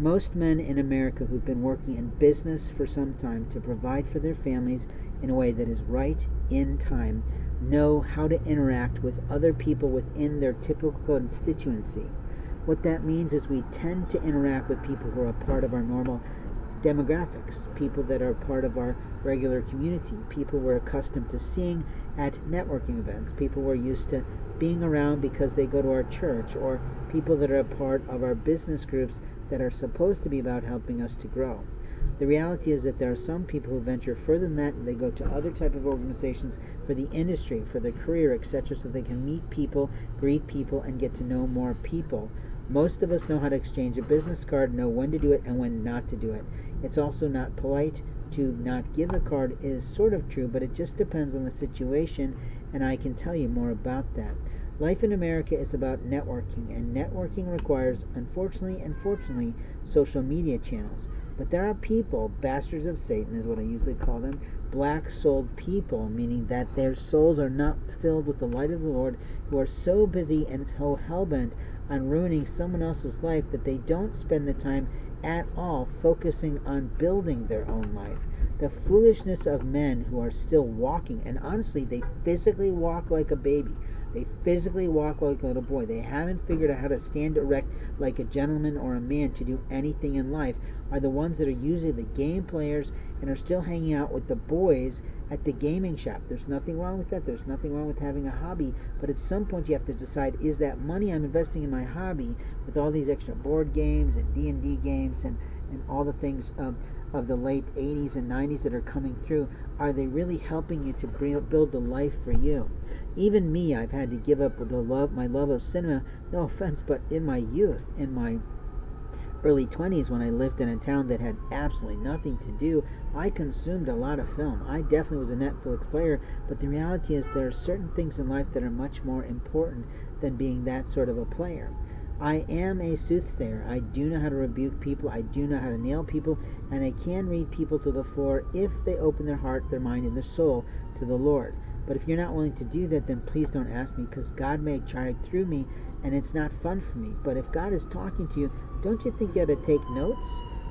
Most men in America who've been working in business for some time to provide for their families in a way that is right in time know how to interact with other people within their typical constituency. What that means is we tend to interact with people who are a part of our normal demographics, people that are part of our regular community, people we're accustomed to seeing at networking events, people we're used to being around because they go to our church, or people that are a part of our business groups that are supposed to be about helping us to grow. The reality is that there are some people who venture further than that, and they go to other type of organizations for the industry, for their career, etc., so they can meet people, greet people, and get to know more people. Most of us know how to exchange a business card, know when to do it and when not to do it. It's also not polite to not give a card. It is sort of true, but it just depends on the situation, and I can tell you more about that. Life in America is about networking, and networking requires, unfortunately and fortunately, social media channels. But there are people, bastards of Satan is what I usually call them, black-souled people, meaning that their souls are not filled with the light of the Lord, who are so busy and so hell-bent on ruining someone else's life that they don't spend the time at all focusing on building their own life. The foolishness of men who are still walking, and honestly, they physically walk like a baby. They physically walk like a little boy. They haven't figured out how to stand erect like a gentleman or a man to do anything in life, are the ones that are usually the game players and are still hanging out with the boys at the gaming shop. There's nothing wrong with that. There's nothing wrong with having a hobby, but at some point you have to decide, is that money I'm investing in my hobby with all these extra board games and D&D games and all the things of the late 80s and 90s that are coming through, are they really helping you to build the life for you? Even me, I've had to give up my love of cinema, no offense, but in my youth, in my early 20s, when I lived in a town that had absolutely nothing to do, I consumed a lot of film. I definitely was a Netflix player, but the reality is there are certain things in life that are much more important than being that sort of a player. I am a soothsayer. I do know how to rebuke people. I do know how to nail people, and I can read people to the floor if they open their heart, their mind, and their soul to the Lord. But if you're not willing to do that, then please don't ask me, because God may try through me, and it's not fun for me. But if God is talking to you, don't you think you ought to take notes?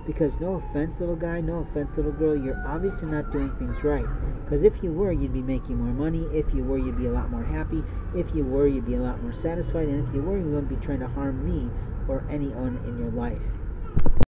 Because no offense, little guy, no offense, little girl, you're obviously not doing things right. Because if you were, you'd be making more money. If you were, you'd be a lot more happy. If you were, you'd be a lot more satisfied. And if you were, you wouldn't be trying to harm me or anyone in your life.